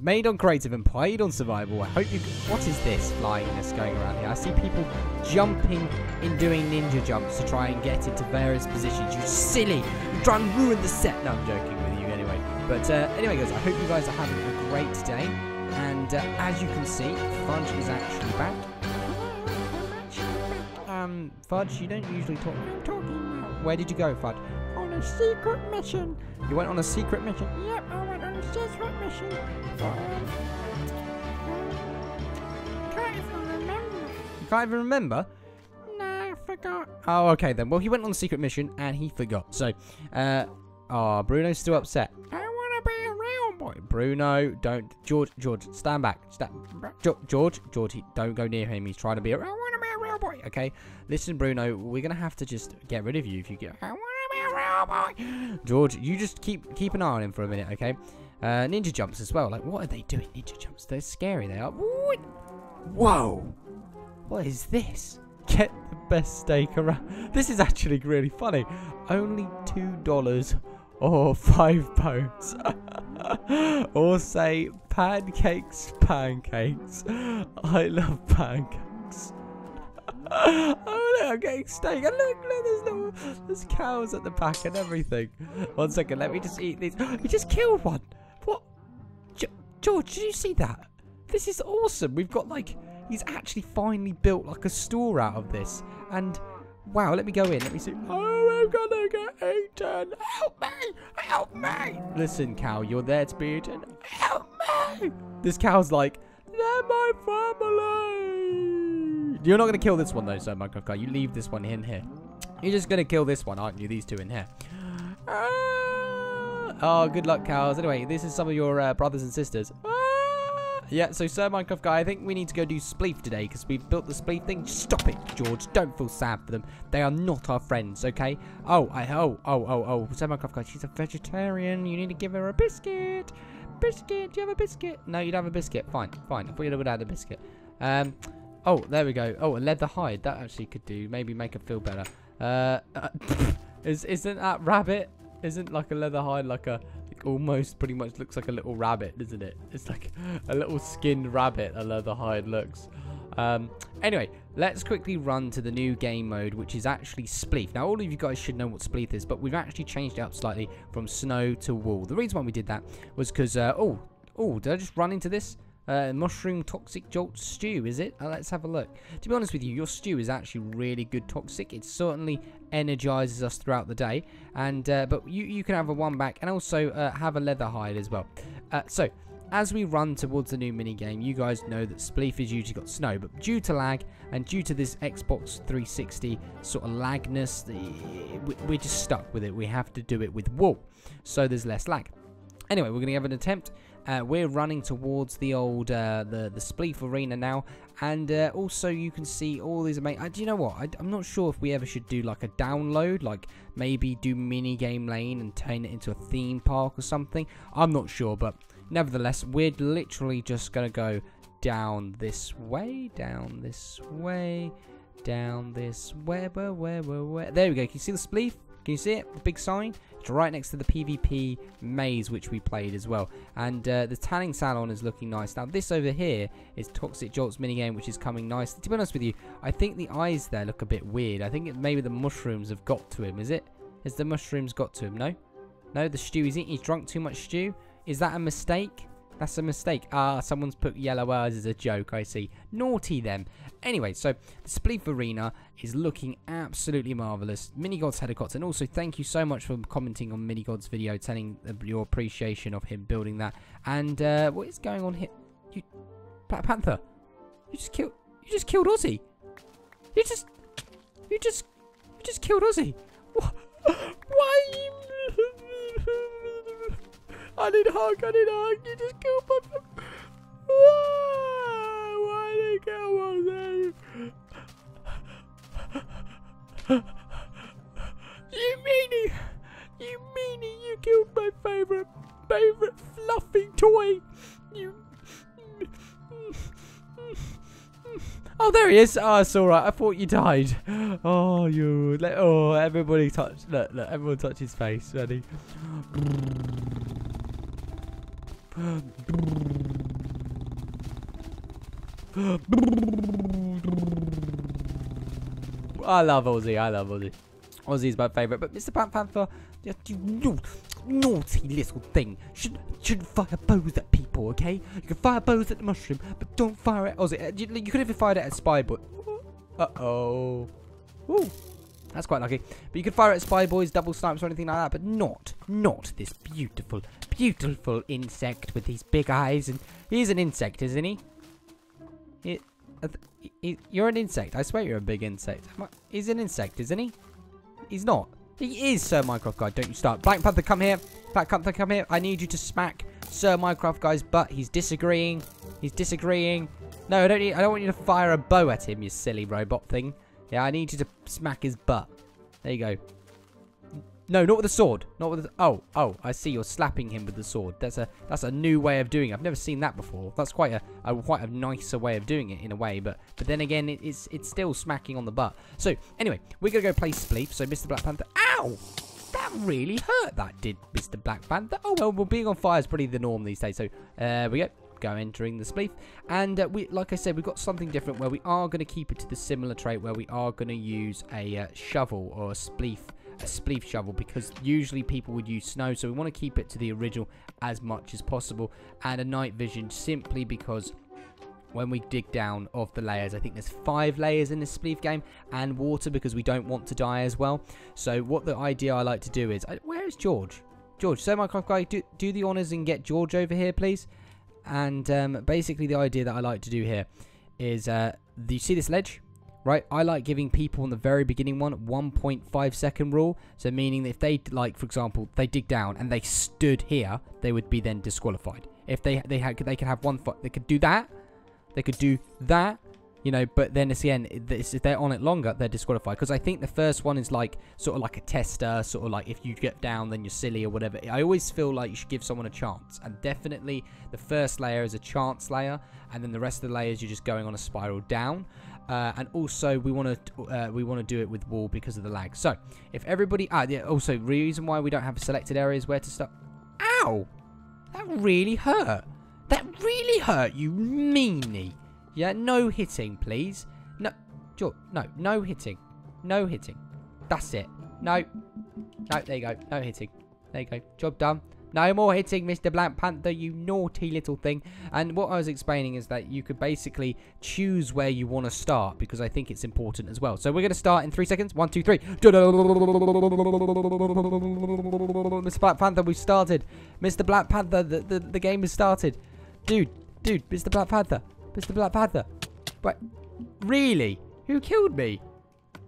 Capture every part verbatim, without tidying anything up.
It's made on creative and played on survival. I hope you... What is this flyingness going around here? I see people jumping and doing ninja jumps to try and get into various positions. You silly! You're trying to ruin the set. No, I'm joking with you anyway. But uh, anyway, guys, I hope you guys are having a great day. And uh, as you can see, Fudge is actually back. Um, Fudge, you don't usually talk. I'm talking now. Where did you go, Fudge? On a secret mission. You went on a secret mission? Yep, I went on a secret mission. For, um, um, can't even remember. You can't even remember? No, I forgot. Oh, okay then. Well, he went on a secret mission and he forgot. So, uh, oh, Bruno's still upset. I want to be a real boy. Bruno, don't. George, George, stand back. Stand. George, George, he, don't go near him. He's trying to be a real boy. Boy, okay, listen, Bruno, we're gonna have to just get rid of you if you get. I wanna be a real boy. George, you just keep keep an eye on him for a minute, okay? Uh, ninja jumps as well. Like, what are they doing? Ninja jumps? They're scary. They are. What? Whoa! What is this? Get the best steak around. This is actually really funny. Only two dollars or five pounds, or say pancakes, pancakes. I love pancakes. Oh look, I'm getting steak. And look, look, there's no, there's cows at the back and everything. One second, let me just eat these. We just killed one. What? George, did you see that? This is awesome. We've got like, he's actually finally built like a store out of this. And wow, let me go in. Let me see. Oh, I'm gonna get eaten. Help me! Help me! Listen, cow, you're there to be eaten. Help me! This cow's like, they're my family. You're not going to kill this one, though, so Minecraft guy. You leave this one in here. You're just going to kill this one, aren't you? These two in here. Ah! Oh, good luck, cows. Anyway, this is some of your uh, brothers and sisters. Ah! Yeah, so Sir Minecraft guy, I think we need to go do Spleef today because we built the Spleef thing. Stop it, George. Don't feel sad for them. They are not our friends, okay? Oh, I, oh, oh, oh, oh. Sir Minecraft guy, she's a vegetarian. You need to give her a biscuit. Biscuit. Do you have a biscuit? No, you don't have a biscuit. Fine, fine. I thought you would have had a biscuit. Um... Oh, there we go. Oh, a leather hide. That actually could do. Maybe make her feel better. Uh, uh is, isn't that rabbit? Isn't like a leather hide like a... Like almost pretty much looks like a little rabbit, isn't it? It's like a little skinned rabbit, a leather hide looks. Um, anyway, let's quickly run to the new game mode, which is actually Spleef. Now, all of you guys should know what Spleef is, but we've actually changed it up slightly from snow to wool. The reason why we did that was because... Uh, oh, oh, did I just run into this? Uh, mushroom toxic jolt stew, is it? Uh, let's have a look. To be honest with you, your stew is actually really good toxic. It certainly energizes us throughout the day. And uh, But you, you can have a one back and also uh, have a leather hide as well. Uh, so, as we run towards the new minigame, you guys know that Spleef has usually got snow. But due to lag and due to this Xbox three sixty sort of lagness, we're just stuck with it. We have to do it with wool. So there's less lag. Anyway, we're going to have an attempt. Uh, we're running towards the old, uh, the, the Spleef arena now. And uh, also you can see all these amazing... Uh, do you know what? I, I'm not sure if we ever should do like a download. Like maybe do minigame lane and turn it into a theme park or something. I'm not sure, but nevertheless, we're literally just going to go down this way, down this way, down this way, where, where, where, where. There we go. Can you see the Spleef? Can you see it? The big sign? It's right next to the PvP maze, which we played as well. And uh, the tanning salon is looking nice. Now, this over here is Toxic Jolt's minigame, which is coming nice. To be honest with you, I think the eyes there look a bit weird. I think it, maybe the mushrooms have got to him, is it? Has the mushrooms got to him? No? No, the stew is eating. He's drunk too much stew. Is that a mistake? That's a mistake. Ah, uh, someone's put yellow eyes as a joke, I see. Naughty them. Anyway, so the Spleef Arena is looking absolutely marvellous. Minigod's Helicots, and also thank you so much for commenting on Minigod's video, telling your appreciation of him building that. And uh, what is going on here? You, Black Panther, you just killed, you just killed Ozzy. You just, you just, you just killed Ozzy. What? Why? I need a hug, I need a hug, you just killed my... Why did you kill my baby? You meanie, you meanie, you killed my favourite, favourite fluffy toy. You... Oh, there he is. Oh, it's all right. I thought you died. Oh, you... Oh, everybody touched... Look, look, everyone touched his face. Ready? Brrrr. I love Ozzy. I love Ozzy. Ozzy's my favourite. But Mister Pant Panther, you naughty little thing. Shouldn't shouldn't fire bows at people, okay? You can fire bows at the mushroom, but don't fire at Ozzy. You, you could have fired it at Spy Boy. Uh oh. Woo. That's quite lucky. But you could fire at Spy Boys, double snipes, or anything like that. But not, not this beautiful, beautiful insect with these big eyes. And he's an insect, isn't he? It, it, you're an insect. I swear you're a big insect. He's an insect, isn't he? He's not. He is Sir Minecraft Guy. Don't you start. Black Panther, come here. Black Panther, come here. I need you to smack Sir Minecraft Guy's butt. He's disagreeing. He's disagreeing. No, I don't need, I don't want you to fire a bow at him, you silly robot thing. Yeah, I need you to smack his butt. There you go. No, not with a sword. Not with a... Oh, oh, I see. You're slapping him with the sword. That's a that's a new way of doing it. I've never seen that before. That's quite a, a quite a nicer way of doing it in a way. But but then again, it, it's it's still smacking on the butt. So anyway, we're gonna go play Spleef. So Mister Black Panther. Ow! That really hurt. That did, Mister Black Panther. Oh well, well being on fire is pretty the norm these days. So there uh, we go. Go entering the Spleef, and uh, we, like I said, we've got something different where we are going to keep it to the similar trait where we are going to use a uh, shovel or a Spleef, a Spleef shovel, because usually people would use snow, so we want to keep it to the original as much as possible, and a night vision simply because when we dig down of the layers, I think there's five layers in this Spleef game, and water because we don't want to die as well. So what the idea I like to do is, I, where is George? George, so Minecraft Guy, do, do the honours and get George over here, please. And um, basically the idea that I like to do here is, uh, do you see this ledge? Right, I like giving people in the very beginning one one point five second rule. So meaning that if they, like, for example, they dig down and they stood here, they would be then disqualified. If they they had, they could have one, they could do that, they could do that, you know. But then it's the end. It's, if they're on it longer, they're disqualified. Because I think the first one is like sort of like a tester, sort of like if you get down, then you're silly or whatever. I always feel like you should give someone a chance, and definitely the first layer is a chance layer, and then the rest of the layers you're just going on a spiral down. Uh, and also we want to uh, we want to do it with wall because of the lag. So if everybody, ah, yeah, also reason why we don't have selected areas where to start. Ow! That really hurt. That really hurt. You meanie. Yeah, no hitting, please. No, George, no, no hitting. No hitting. That's it. No. No, there you go. No hitting. There you go. Job done. No more hitting, Mister Black Panther, you naughty little thing. And what I was explaining is that you could basically choose where you want to start, because I think it's important as well. So we're going to start in three seconds. One, two, three. Mister Black Panther, we've started. Mister Black Panther, the, the, the game has started. Dude, dude, Mister Black Panther. Mister Black Panther. But really? Who killed me?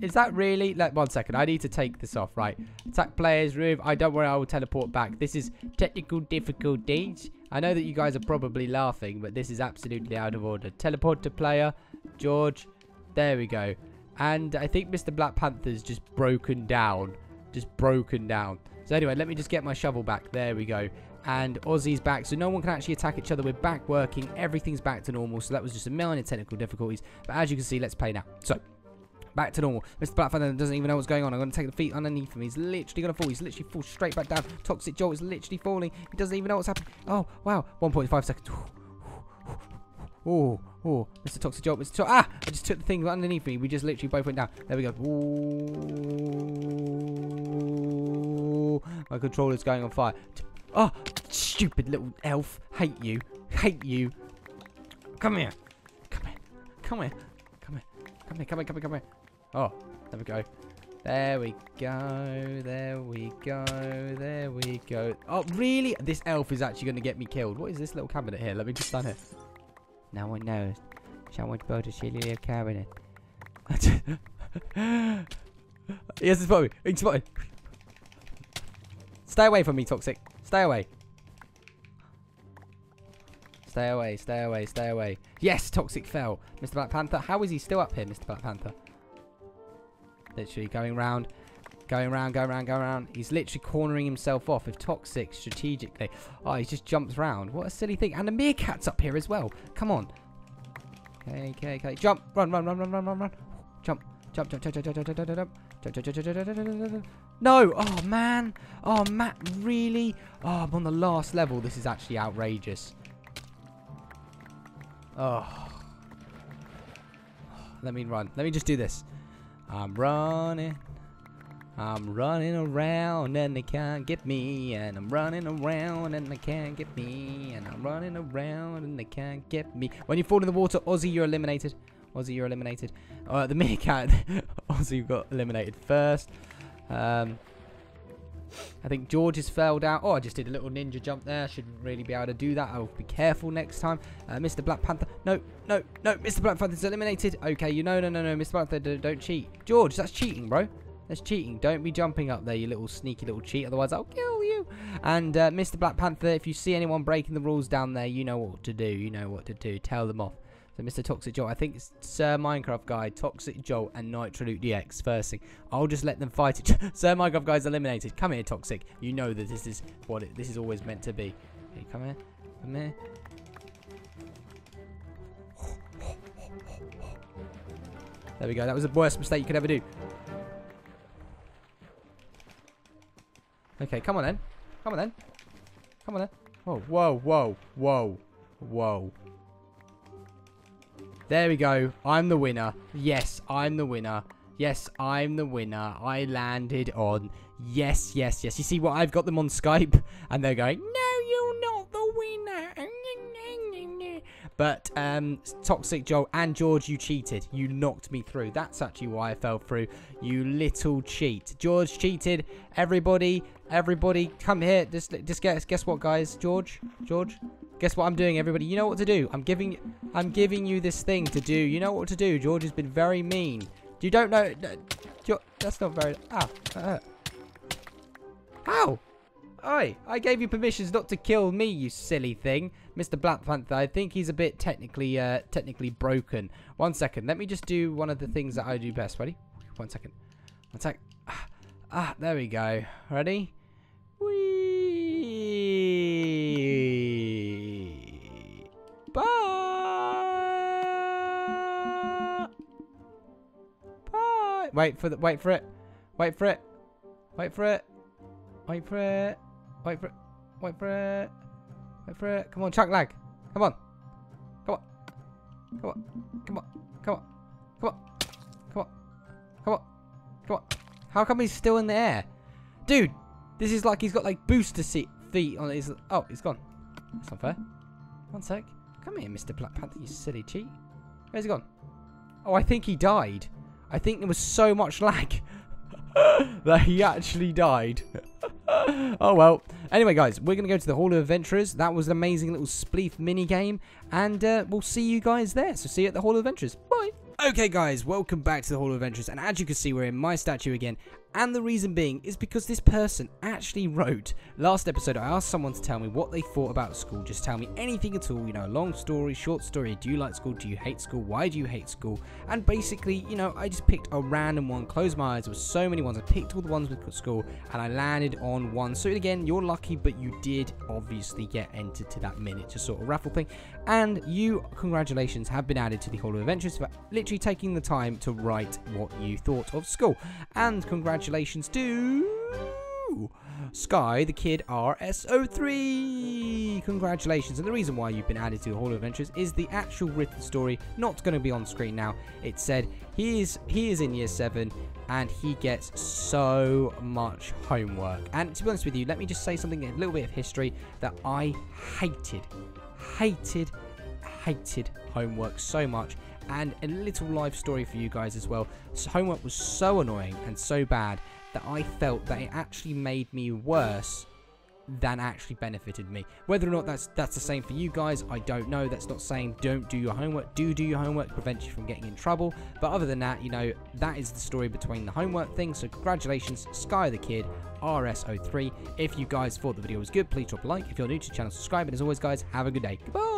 Is that really? Like, one second. I need to take this off. Right. Attack players. Remove. I don't worry. I will teleport back. This is technical difficulties. I know that you guys are probably laughing, but this is absolutely out of order. Teleport to player. George. There we go. And I think Mister Black Panther's just broken down. Just broken down. So anyway, let me just get my shovel back. There we go. And Ozzy's back, so no one can actually attack each other. We're back working. Everything's back to normal. So that was just a million technical difficulties. But as you can see, let's play now. So, back to normal. Mister Black Panther doesn't even know what's going on. I'm going to take the feet underneath him. He's literally going to fall. He's literally fall straight back down. Toxic Jolt is literally falling. He doesn't even know what's happening. Oh, wow. one point five seconds. Oh, oh. Mister Toxic Jolt. Mister To ah! I just took the thing underneath me. We just literally both went down. There we go. Ooh. My controller's going on fire. Oh, stupid little elf. Hate you. Hate you. Come here. Come here. Come here. Come here. Come here. Come here. Come here. Come here. Oh, there we go. There we go. There we go. There we go. Oh, really? This elf is actually going to get me killed. What is this little cabinet here? Let me just stand here. No one knows. Someone built a silly little cabinet. Yes, it's spotted me. It's spotted. Stay away from me, Toxic. Stay away. Stay away, stay away, stay away. Yes, Toxic fell. Mister Black Panther, how is he still up here, Mister Black Panther? Literally going round, going round, going round, going round. He's literally cornering himself off with Toxic strategically. Oh, he just jumps round. What a silly thing. And the meerkat's up here as well. Come on. Okay, okay, okay. Jump, run, run, run, run, run, run, run. Jump, jump, jump, jump, jump, jump, jump, jump, jump. No! Oh, man! Oh, Matt, really? Oh, I'm on the last level. This is actually outrageous. Oh. Let me run. Let me just do this. I'm running. I'm running around and they can't get me. And I'm running around and they can't get me. And I'm running around and they can't get me. When you fall in the water, Ozzy, you're eliminated. Ozzy, you're eliminated. Uh, the meerkat. Ozzy got eliminated first. Um, I think George has fell down. Oh, I just did a little ninja jump there. Shouldn't really be able to do that. I'll be careful next time. Uh, Mister Black Panther. No, no, no. Mister Black Panther's eliminated. Okay, you know, no, no, no. Mister Black Panther, don't cheat. George, that's cheating, bro. That's cheating. Don't be jumping up there, you little sneaky little cheat. Otherwise, I'll kill you. And uh, Mister Black Panther, if you see anyone breaking the rules down there, you know what to do. You know what to do. Tell them off. So, Mister Toxic Joel, I think it's Sir Minecraft Guy, Toxic Joel, and Nitrolute D X. First thing, I'll just let them fight it. Sir Minecraft Guy's eliminated. Come here, Toxic. You know that this is what it, this is always meant to be. Okay, come here. Come here. There we go. That was the worst mistake you could ever do. Okay, come on then. Come on then. Come on then. Whoa, whoa, whoa, whoa, whoa. There we go. I'm the winner. Yes, I'm the winner. Yes, I'm the winner. I landed on. Yes, yes, yes. You see what? I've got them on Skype and they're going, no, you're not the winner. But um, Toxic Joel and George, you cheated. You knocked me through. That's actually why I fell through. You little cheat. George cheated. Everybody, everybody, come here. Just, just guess, guess what, guys? George, George. Guess what I'm doing, everybody? You know what to do. I'm giving I'm giving you this thing to do. You know what to do. George has been very mean. You don't know. No, that's not very... Ow. Uh, ow. Oi. I gave you permissions not to kill me, you silly thing. Mister Black Panther, I think he's a bit technically uh, technically broken. One second. Let me just do one of the things that I do best. Ready? One second. One sec. Ah, ah, there we go. Ready? Bye. Bye. Wait for the. Wait for it. Wait for it. Wait for it. Wait for it. Wait for it. Wait for it. Wait for it. Come on, Chuck Lag. Come on. Come on. Come on. Come on. Come on. Come on. Come on. Come on. Come on. How come he's still in the air, dude? This is like he's got like booster seat feet on his. Oh, he's gone. That's not fair. One sec. Come here, Mister Black Panther, you silly cheat. Where's he gone? Oh, I think he died. I think there was so much lag that he actually died. Oh, well. Anyway, guys, we're going to go to the Hall of Adventurers. That was an amazing little Spleef minigame. And uh, we'll see you guys there. So see you at the Hall of Adventurers. Bye. Okay, guys, welcome back to the Hall of Adventurers. And as you can see, we're in my statue again. And the reason being is because this person actually wrote, last episode I asked someone to tell me what they thought about school. Just tell me anything at all, you know, long story, short story. Do you like school? Do you hate school? Why do you hate school? And basically, you know, I just picked a random one, closed my eyes. There were so many ones. I picked all the ones with school and I landed on one. So again, you're lucky, but you did obviously get entered to that miniature sort of raffle thing. And you, congratulations, have been added to the Hall of Adventures for literally taking the time to write what you thought of school. And congratulations. Congratulations to Sky the Kid R S O three. Congratulations. And the reason why you've been added to the Hall of Adventures is the actual written story, not going to be on screen now. It said he is he is in year seven and he gets so much homework. And to be honest with you, let me just say something, a little bit of history, that I hated, hated, hated homework so much. And a little life story for you guys as well. So homework was so annoying and so bad that I felt that it actually made me worse than actually benefited me. Whether or not that's that's the same for you guys, I don't know. That's not saying don't do your homework. Do do your homework, prevent you from getting in trouble. But other than that, you know, that is the story between the homework thing. So congratulations, Sky the Kid R S O three. If you guys thought the video was good, please drop a like. If you're new to the channel, subscribe. And as always, guys, have a good day. Goodbye.